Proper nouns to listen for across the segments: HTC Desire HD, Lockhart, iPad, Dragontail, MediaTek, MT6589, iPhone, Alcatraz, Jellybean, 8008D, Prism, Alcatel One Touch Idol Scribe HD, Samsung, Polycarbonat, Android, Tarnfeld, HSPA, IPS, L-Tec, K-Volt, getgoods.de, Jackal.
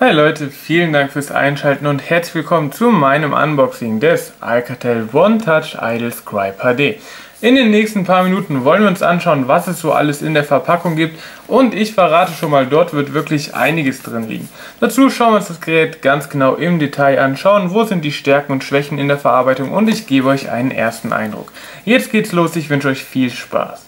Hi Leute, vielen Dank fürs Einschalten und herzlich willkommen zu meinem Unboxing des Alcatel One Touch Idol Scribe HD. In den nächsten paar Minuten wollen wir uns anschauen, was es so alles in der Verpackung gibt und ich verrate schon mal, dort wird wirklich einiges drin liegen. Dazu schauen wir uns das Gerät ganz genau im Detail an, schauen, wo sind die Stärken und Schwächen in der Verarbeitung und ich gebe euch einen ersten Eindruck. Jetzt geht's los, ich wünsche euch viel Spaß.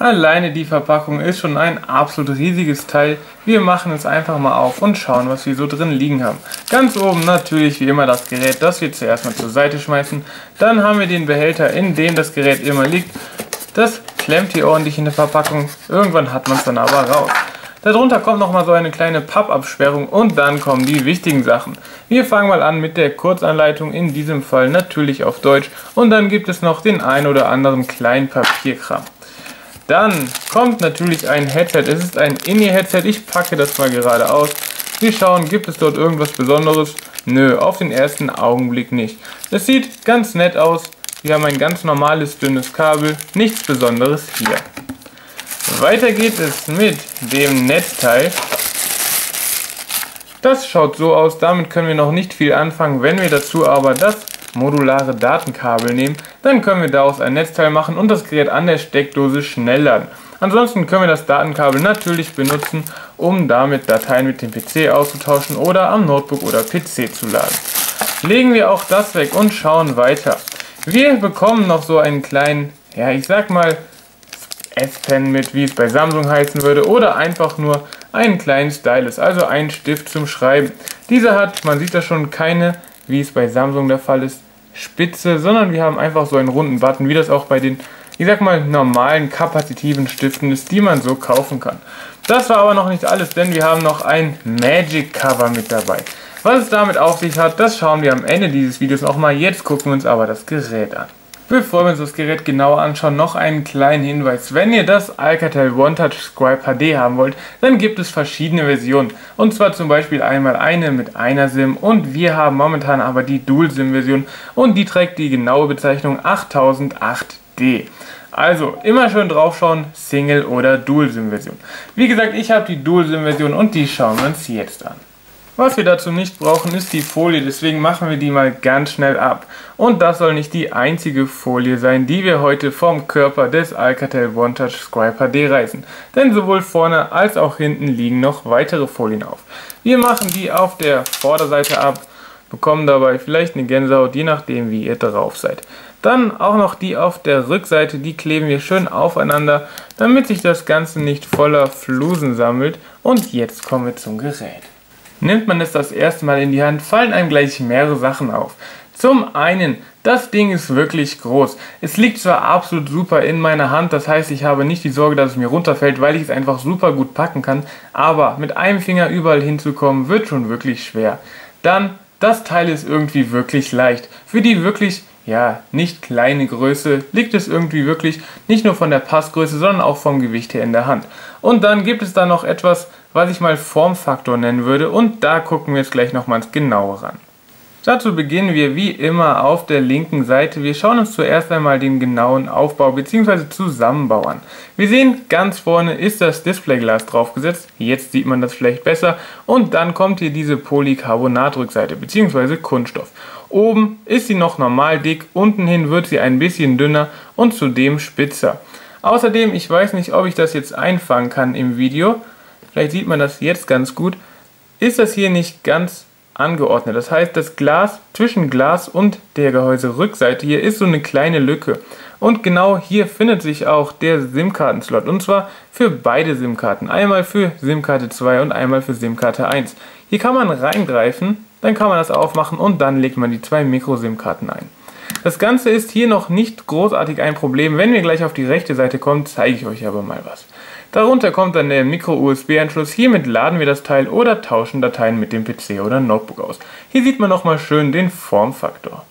Alleine die Verpackung ist schon ein absolut riesiges Teil. Wir machen es einfach mal auf und schauen, was wir so drin liegen haben. Ganz oben natürlich wie immer das Gerät, das wir zuerst mal zur Seite schmeißen. Dann haben wir den Behälter, in dem das Gerät immer liegt. Das klemmt hier ordentlich in der Verpackung. Irgendwann hat man es dann aber raus. Darunter kommt nochmal so eine kleine Pappabsperrung und dann kommen die wichtigen Sachen. Wir fangen mal an mit der Kurzanleitung, in diesem Fall natürlich auf Deutsch. Und dann gibt es noch den ein oder anderen kleinen Papierkram. Dann kommt natürlich ein Headset, es ist ein In-Ear-Headset, ich packe das mal gerade aus. Wir schauen, gibt es dort irgendwas Besonderes? Nö, auf den ersten Augenblick nicht. Es sieht ganz nett aus, wir haben ein ganz normales, dünnes Kabel, nichts Besonderes hier. Weiter geht es mit dem Netzteil. Das schaut so aus, damit können wir noch nicht viel anfangen, wenn wir dazu aber das modulare Datenkabel nehmen, dann können wir daraus ein Netzteil machen und das Gerät an der Steckdose schnell laden. Ansonsten können wir das Datenkabel natürlich benutzen, um damit Dateien mit dem PC auszutauschen oder am Notebook oder PC zu laden. Legen wir auch das weg und schauen weiter. Wir bekommen noch so einen kleinen, ja ich sag mal, S-Pen mit, wie es bei Samsung heißen würde, oder einfach nur einen kleinen Stylus, also einen Stift zum Schreiben. Dieser hat, man sieht das schon, keine, wie es bei Samsung der Fall ist, Spitze, sondern wir haben einfach so einen runden Button, wie das auch bei den, ich sag mal, normalen kapazitiven Stiften ist, die man so kaufen kann. Das war aber noch nicht alles, denn wir haben noch ein Magic Cover mit dabei. Was es damit auf sich hat, das schauen wir am Ende dieses Videos nochmal, jetzt gucken wir uns aber das Gerät an. Bevor wir uns das Gerät genauer anschauen, noch einen kleinen Hinweis. Wenn ihr das Alcatel One Touch Scribe HD haben wollt, dann gibt es verschiedene Versionen. Und zwar zum Beispiel einmal eine mit einer SIM und wir haben momentan aber die Dual-SIM-Version und die trägt die genaue Bezeichnung 8008D. Also immer schön draufschauen, Single- oder Dual-SIM-Version. Wie gesagt, ich habe die Dual-SIM-Version und die schauen wir uns jetzt an. Was wir dazu nicht brauchen, ist die Folie, deswegen machen wir die mal ganz schnell ab. Und das soll nicht die einzige Folie sein, die wir heute vom Körper des Alcatel One Touch Scribe HD reißen. Denn sowohl vorne als auch hinten liegen noch weitere Folien auf. Wir machen die auf der Vorderseite ab, bekommen dabei vielleicht eine Gänsehaut, je nachdem wie ihr drauf seid. Dann auch noch die auf der Rückseite, die kleben wir schön aufeinander, damit sich das Ganze nicht voller Flusen sammelt. Und jetzt kommen wir zum Gerät. Nimmt man es das erste Mal in die Hand, fallen einem gleich mehrere Sachen auf. Zum einen, das Ding ist wirklich groß. Es liegt zwar absolut super in meiner Hand, das heißt, ich habe nicht die Sorge, dass es mir runterfällt, weil ich es einfach super gut packen kann, aber mit einem Finger überall hinzukommen, wird schon wirklich schwer. Dann, das Teil ist irgendwie wirklich leicht. Für die wirklich, ja, nicht kleine Größe liegt es irgendwie wirklich nicht nur von der Passgröße, sondern auch vom Gewicht her in der Hand. Und dann gibt es da noch etwas, was ich mal Formfaktor nennen würde und da gucken wir jetzt gleich nochmals genauer ran. Dazu beginnen wir wie immer auf der linken Seite. Wir schauen uns zuerst einmal den genauen Aufbau bzw. Zusammenbau an. Wir sehen, ganz vorne ist das Displayglas draufgesetzt, jetzt sieht man das vielleicht besser und dann kommt hier diese Polycarbonatrückseite bzw. Kunststoff. Oben ist sie noch normal dick, unten hin wird sie ein bisschen dünner und zudem spitzer. Außerdem, ich weiß nicht, ob ich das jetzt einfangen kann im Video, vielleicht sieht man das jetzt ganz gut, ist das hier nicht ganz angeordnet. Das heißt, das Glas zwischen Glas und der Gehäuserückseite hier ist so eine kleine Lücke. Und genau hier findet sich auch der SIM-Karten-Slot und zwar für beide SIM-Karten. Einmal für SIM-Karte 2 und einmal für SIM-Karte 1. Hier kann man reingreifen, dann kann man das aufmachen und dann legt man die zwei Micro-SIM-Karten ein. Das Ganze ist hier noch nicht großartig ein Problem. Wenn wir gleich auf die rechte Seite kommen, zeige ich euch aber mal was. Darunter kommt dann der Micro-USB-Anschluss. Hiermit laden wir das Teil oder tauschen Dateien mit dem PC oder Notebook aus. Hier sieht man nochmal schön den Formfaktor.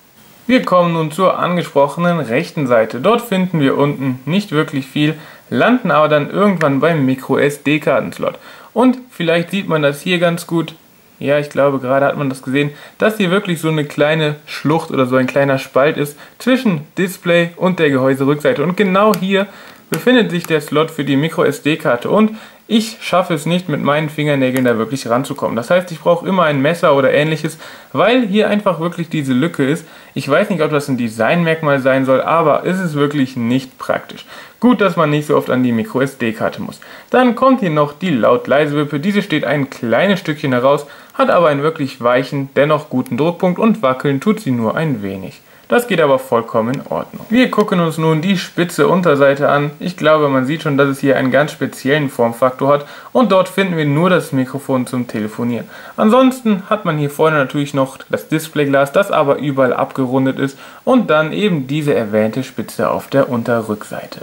Wir kommen nun zur angesprochenen rechten Seite. Dort finden wir unten nicht wirklich viel, landen aber dann irgendwann beim Micro-SD-Kartenslot. Und vielleicht sieht man das hier ganz gut. Ja, ich glaube, gerade hat man das gesehen, dass hier wirklich so eine kleine Schlucht oder so ein kleiner Spalt ist zwischen Display und der Gehäuserückseite. Und genau hier befindet sich der Slot für die Micro-SD-Karte und Ich schaffe es nicht, mit meinen Fingernägeln da wirklich ranzukommen. Das heißt, ich brauche immer ein Messer oder ähnliches, weil hier einfach wirklich diese Lücke ist. Ich weiß nicht, ob das ein Designmerkmal sein soll, aber es ist wirklich nicht praktisch. Gut, dass man nicht so oft an die MicroSD-Karte muss. Dann kommt hier noch die Laut-Leise-Wippe. Diese steht ein kleines Stückchen heraus, hat aber einen wirklich weichen, dennoch guten Druckpunkt und wackeln tut sie nur ein wenig. Das geht aber vollkommen in Ordnung. Wir gucken uns nun die spitze Unterseite an. Ich glaube, man sieht schon, dass es hier einen ganz speziellen Formfaktor hat und dort finden wir nur das Mikrofon zum Telefonieren. Ansonsten hat man hier vorne natürlich noch das Displayglas, das aber überall abgerundet ist und dann eben diese erwähnte Spitze auf der Unterrückseite.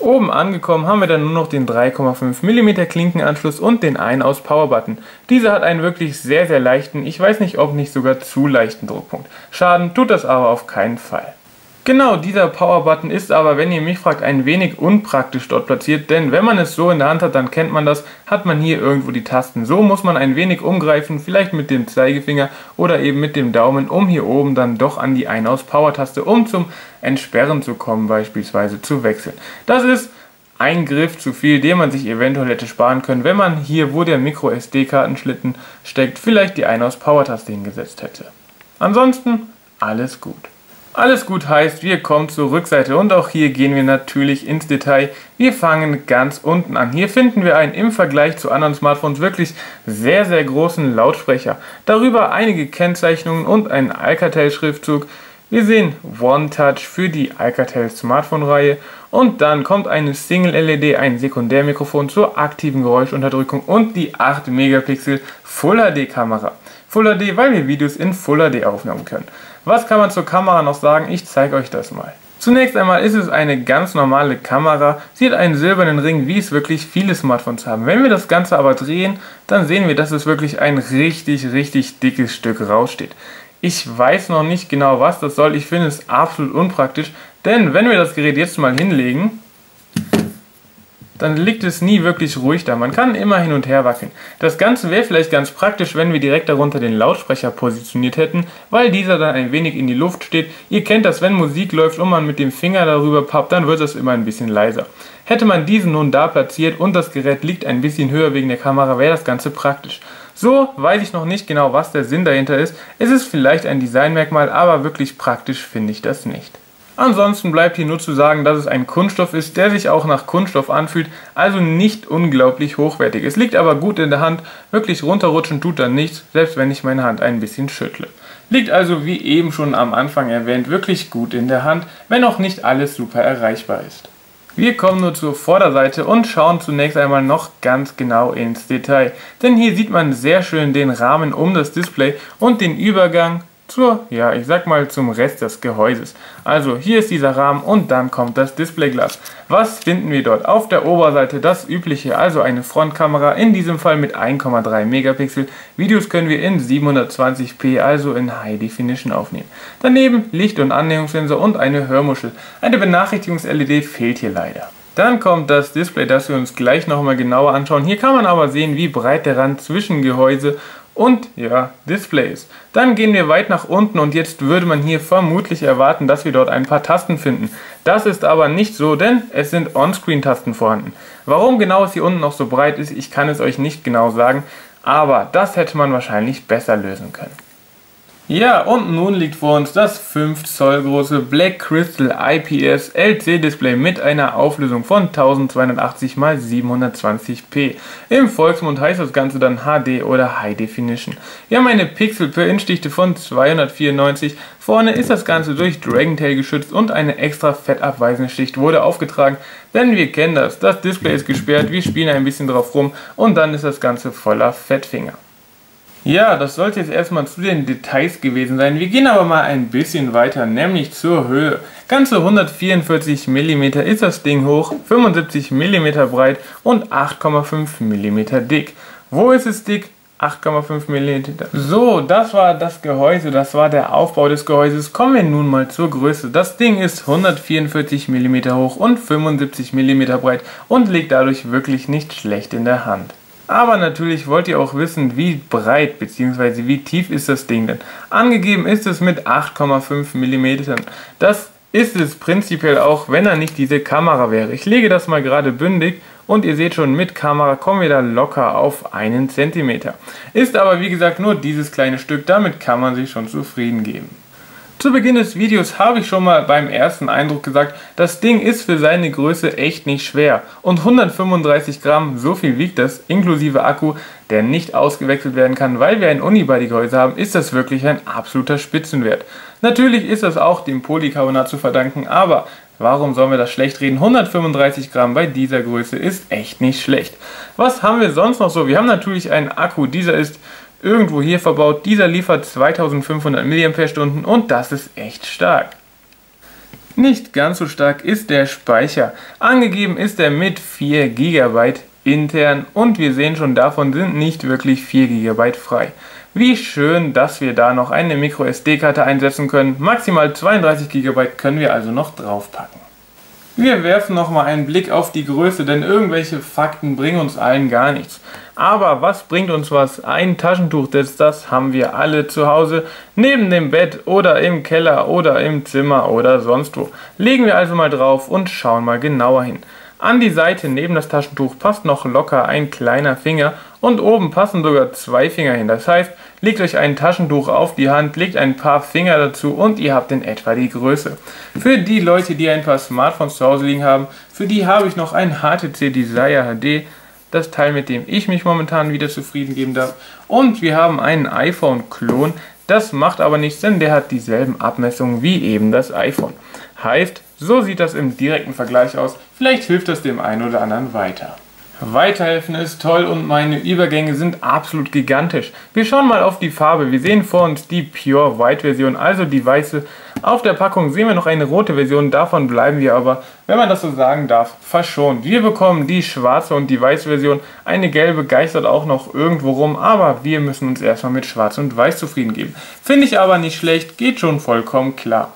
Oben angekommen haben wir dann nur noch den 3,5 mm Klinkenanschluss und den Ein-Aus-Power-Button. Dieser hat einen wirklich sehr, sehr leichten, ich weiß nicht, ob nicht sogar zu leichten Druckpunkt. Schaden tut das aber auf keinen Fall. Genau, dieser Power-Button ist aber, wenn ihr mich fragt, ein wenig unpraktisch dort platziert, denn wenn man es so in der Hand hat, dann kennt man das, hat man hier irgendwo die Tasten. So muss man ein wenig umgreifen, vielleicht mit dem Zeigefinger oder eben mit dem Daumen, um hier oben dann doch an die Ein-Aus-Power-Taste, um zum Entsperren zu kommen, beispielsweise zu wechseln. Das ist ein Griff zu viel, den man sich eventuell hätte sparen können, wenn man hier, wo der Micro-SD-Kartenschlitten steckt, vielleicht die Ein-Aus-Power-Taste hingesetzt hätte. Ansonsten alles gut. Alles gut heißt, wir kommen zur Rückseite und auch hier gehen wir natürlich ins Detail. Wir fangen ganz unten an. Hier finden wir einen im Vergleich zu anderen Smartphones wirklich sehr, sehr großen Lautsprecher. Darüber einige Kennzeichnungen und einen Alcatel-Schriftzug. Wir sehen One Touch für die Alcatel-Smartphone-Reihe und dann kommt eine Single-LED, ein Sekundärmikrofon zur aktiven Geräuschunterdrückung und die 8 Megapixel Full-HD-Kamera. Full HD, weil wir Videos in Full HD aufnehmen können. Was kann man zur Kamera noch sagen? Ich zeige euch das mal. Zunächst einmal ist es eine ganz normale Kamera. Sie hat einen silbernen Ring, wie es wirklich viele Smartphones haben. Wenn wir das Ganze aber drehen, dann sehen wir, dass es wirklich ein richtig, richtig dickes Stück raussteht. Ich weiß noch nicht genau, was das soll. Ich finde es absolut unpraktisch, denn wenn wir das Gerät jetzt mal hinlegen, dann liegt es nie wirklich ruhig da. Man kann immer hin und her wackeln. Das Ganze wäre vielleicht ganz praktisch, wenn wir direkt darunter den Lautsprecher positioniert hätten, weil dieser dann ein wenig in die Luft steht. Ihr kennt das, wenn Musik läuft und man mit dem Finger darüber pappt, dann wird das immer ein bisschen leiser. Hätte man diesen nun da platziert und das Gerät liegt ein bisschen höher wegen der Kamera, wäre das Ganze praktisch. So weiß ich noch nicht genau, was der Sinn dahinter ist. Es ist vielleicht ein Designmerkmal, aber wirklich praktisch finde ich das nicht. Ansonsten bleibt hier nur zu sagen, dass es ein Kunststoff ist, der sich auch nach Kunststoff anfühlt, also nicht unglaublich hochwertig. Es liegt aber gut in der Hand, wirklich runterrutschen tut dann nichts, selbst wenn ich meine Hand ein bisschen schüttle. Liegt also, wie eben schon am Anfang erwähnt, wirklich gut in der Hand, wenn auch nicht alles super erreichbar ist. Wir kommen nur zur Vorderseite und schauen zunächst einmal noch ganz genau ins Detail, denn hier sieht man sehr schön den Rahmen um das Display und den Übergang zur, ja, ich sag mal, zum Rest des Gehäuses. Also hier ist dieser Rahmen und dann kommt das Displayglas. Was finden wir dort? Auf der Oberseite das übliche, also eine Frontkamera, in diesem Fall mit 1,3 Megapixel. Videos können wir in 720p, also in High Definition aufnehmen. Daneben Licht- und Annäherungssensor und eine Hörmuschel. Eine Benachrichtigungs-LED fehlt hier leider. Dann kommt das Display, das wir uns gleich nochmal genauer anschauen. Hier kann man aber sehen, wie breit der Rand zwischen Gehäuse und, ja, Display ist. Dann gehen wir weit nach unten und jetzt würde man hier vermutlich erwarten, dass wir dort ein paar Tasten finden. Das ist aber nicht so, denn es sind On-Screen-Tasten vorhanden. Warum genau es hier unten noch so breit ist, ich kann es euch nicht genau sagen, aber das hätte man wahrscheinlich besser lösen können. Ja, und nun liegt vor uns das 5 Zoll große Black Crystal IPS LC-Display mit einer Auflösung von 1280 × 720p. Im Volksmund heißt das Ganze dann HD oder High Definition. Wir haben eine Pixel-per-Inch-Dichte von 294. Vorne ist das Ganze durch Dragontail geschützt und eine extra fettabweisende Schicht wurde aufgetragen, denn wir kennen das. Das Display ist gesperrt, wir spielen ein bisschen drauf rum und dann ist das Ganze voller Fettfinger. Ja, das sollte jetzt erstmal zu den Details gewesen sein. Wir gehen aber mal ein bisschen weiter, nämlich zur Höhe. Ganze 144 mm ist das Ding hoch, 75 mm breit und 8,5 mm dick. Wo ist es dick? 8,5 mm. So, das war das Gehäuse, das war der Aufbau des Gehäuses. Kommen wir nun mal zur Größe. Das Ding ist 144 mm hoch und 75 mm breit und liegt dadurch wirklich nicht schlecht in der Hand. Aber natürlich wollt ihr auch wissen, wie breit bzw. wie tief ist das Ding denn. Angegeben ist es mit 8,5 mm. Das ist es prinzipiell auch, wenn er nicht diese Kamera wäre. Ich lege das mal gerade bündig Und ihr seht schon, mit Kamera kommen wir da locker auf 1 cm. Ist aber wie gesagt nur dieses kleine Stück, damit kann man sich schon zufrieden geben. Zu Beginn des Videos habe ich schon mal beim ersten Eindruck gesagt, das Ding ist für seine Größe echt nicht schwer. Und 135 Gramm, so viel wiegt das, inklusive Akku, der nicht ausgewechselt werden kann, weil wir ein Unibody-Gehäuse haben, ist das wirklich ein absoluter Spitzenwert. Natürlich ist das auch dem Polycarbonat zu verdanken, aber warum sollen wir das schlecht reden? 135 Gramm bei dieser Größe ist echt nicht schlecht. Was haben wir sonst noch so? Wir haben natürlich einen Akku, dieser ist irgendwo hier verbaut, dieser liefert 2500 mAh und das ist echt stark. Nicht ganz so stark ist der Speicher. Angegeben ist er mit 4 GB intern und wir sehen schon, davon sind nicht wirklich 4 GB frei. Wie schön, dass wir da noch eine Micro-SD-Karte einsetzen können. Maximal 32 GB können wir also noch draufpacken. Wir werfen nochmal einen Blick auf die Größe, denn irgendwelche Fakten bringen uns allen gar nichts. Aber was bringt uns was? Ein Taschentuch-Netz, das haben wir alle zu Hause, neben dem Bett oder im Keller oder im Zimmer oder sonst wo. Legen wir also mal drauf und schauen mal genauer hin. An die Seite neben das Taschentuch passt noch locker ein kleiner Finger und oben passen sogar 2 Finger hin. Das heißt, legt euch ein Taschentuch auf die Hand, legt ein paar Finger dazu und ihr habt in etwa die Größe. Für die Leute, die ein paar Smartphones zu Hause liegen haben, für die habe ich noch ein HTC Desire HD, das Teil, mit dem ich mich momentan wieder zufrieden geben darf. Und wir haben einen iPhone-Klon, das macht aber nichts, denn der hat dieselben Abmessungen wie eben das iPhone. Heißt, so sieht das im direkten Vergleich aus. Vielleicht hilft das dem einen oder anderen weiter. Weiterhelfen ist toll und meine Übergänge sind absolut gigantisch. Wir schauen mal auf die Farbe. Wir sehen vor uns die Pure White Version, also die weiße. Auf der Packung sehen wir noch eine rote Version, davon bleiben wir aber, wenn man das so sagen darf, verschont. Wir bekommen die schwarze und die weiße Version. Eine gelbe geistert auch noch irgendwo rum, aber wir müssen uns erstmal mit schwarz und weiß zufrieden geben. Finde ich aber nicht schlecht, geht schon vollkommen klar.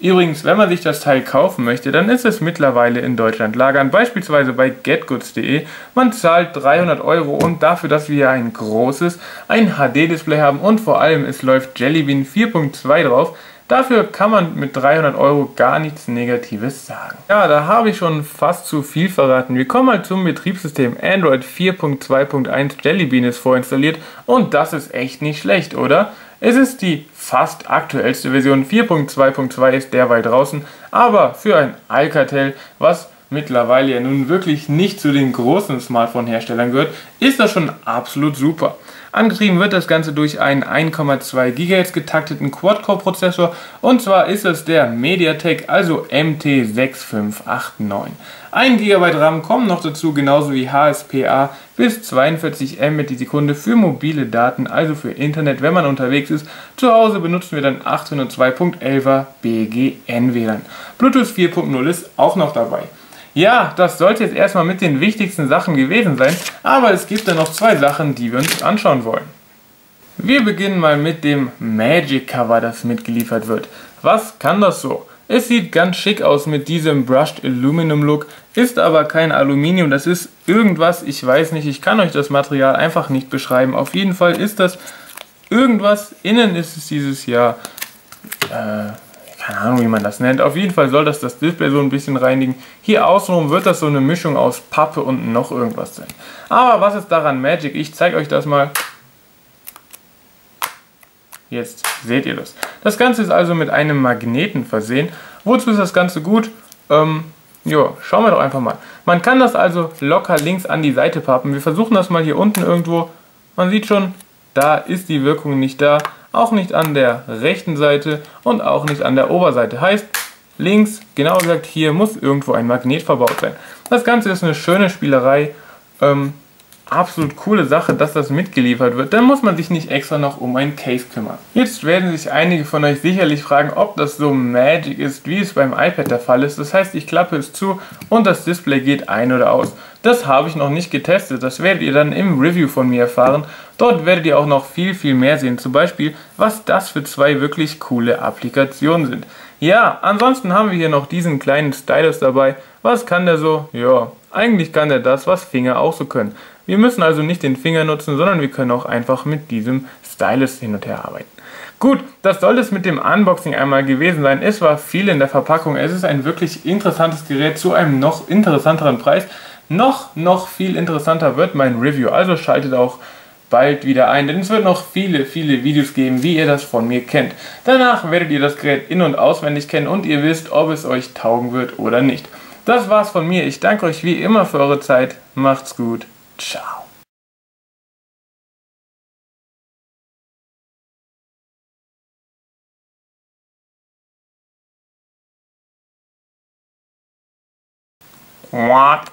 Übrigens, wenn man sich das Teil kaufen möchte, dann ist es mittlerweile in Deutschland lagern, beispielsweise bei getgoods.de. Man zahlt 300 € und dafür, dass wir ein großes, ein HD-Display haben und vor allem es läuft Jellybean 4.2 drauf, dafür kann man mit 300 € gar nichts Negatives sagen. Ja, da habe ich schon fast zu viel verraten. Wir kommen mal zum Betriebssystem. Android 4.2.1 Jellybean ist vorinstalliert und das ist echt nicht schlecht, oder? Es ist die fast aktuellste Version, 4.2.2 ist derweil draußen, aber für ein Alcatel, was mittlerweile ja nun wirklich nicht zu den großen Smartphone-Herstellern gehört, ist das schon absolut super. Angetrieben wird das Ganze durch einen 1,2 GHz getakteten Quad-Core-Prozessor und zwar ist das der MediaTek, also MT6589. 1 GB RAM kommen noch dazu, genauso wie HSPA bis 42 Mbit/s für mobile Daten, also für Internet, wenn man unterwegs ist. Zu Hause benutzen wir dann 802.11er BGN-WLAN. Bluetooth 4.0 ist auch noch dabei. Ja, das sollte jetzt erstmal mit den wichtigsten Sachen gewesen sein, aber es gibt dann noch 2 Sachen, die wir uns anschauen wollen. Wir beginnen mal mit dem Magic Cover, das mitgeliefert wird. Was kann das so? Es sieht ganz schick aus mit diesem Brushed Aluminum Look, ist aber kein Aluminium, das ist irgendwas, ich weiß nicht, ich kann euch das Material einfach nicht beschreiben. Auf jeden Fall ist das irgendwas, innen ist es dieses Jahr, keine Ahnung, wie man das nennt. Auf jeden Fall soll das Display so ein bisschen reinigen. Hier außenrum wird das so eine Mischung aus Pappe und noch irgendwas sein. Aber was ist daran Magic? Ich zeige euch das mal. Jetzt seht ihr das. Das Ganze ist also mit einem Magneten versehen. Wozu ist das Ganze gut? Jo, schauen wir doch einfach mal. Man kann das also locker links an die Seite pappen. Wir versuchen das mal hier unten irgendwo. Man sieht schon, da ist die Wirkung nicht da. Auch nicht an der rechten Seite und auch nicht an der Oberseite. Heißt, links, genau gesagt, hier muss irgendwo ein Magnet verbaut sein. Das Ganze ist eine schöne Spielerei. Absolut coole Sache, dass das mitgeliefert wird. Dann muss man sich nicht extra noch um ein Case kümmern. Jetzt werden sich einige von euch sicherlich fragen, ob das so Magic ist, wie es beim iPad der Fall ist. Das heißt, ich klappe es zu und das Display geht ein oder aus. Das habe ich noch nicht getestet, das werdet ihr dann im Review von mir erfahren. Dort werdet ihr auch noch viel, viel mehr sehen. Zum Beispiel, was das für 2 wirklich coole Applikationen sind. Ja, ansonsten haben wir hier noch diesen kleinen Stylus dabei. Was kann der so? Ja, eigentlich kann der das, was Finger auch so können. Wir müssen also nicht den Finger nutzen, sondern wir können auch einfach mit diesem Stylus hin und her arbeiten. Gut, das soll es mit dem Unboxing einmal gewesen sein. Es war viel in der Verpackung. Es ist ein wirklich interessantes Gerät zu einem noch interessanteren Preis. noch viel interessanter wird mein Review. Also schaltet auch bald wieder ein, denn es wird noch viele Videos geben, wie ihr das von mir kennt. Danach werdet ihr das Gerät in- und auswendig kennen und ihr wisst, ob es euch taugen wird oder nicht. Das war's von mir. Ich danke euch wie immer für eure Zeit. Macht's gut. Ciao. What?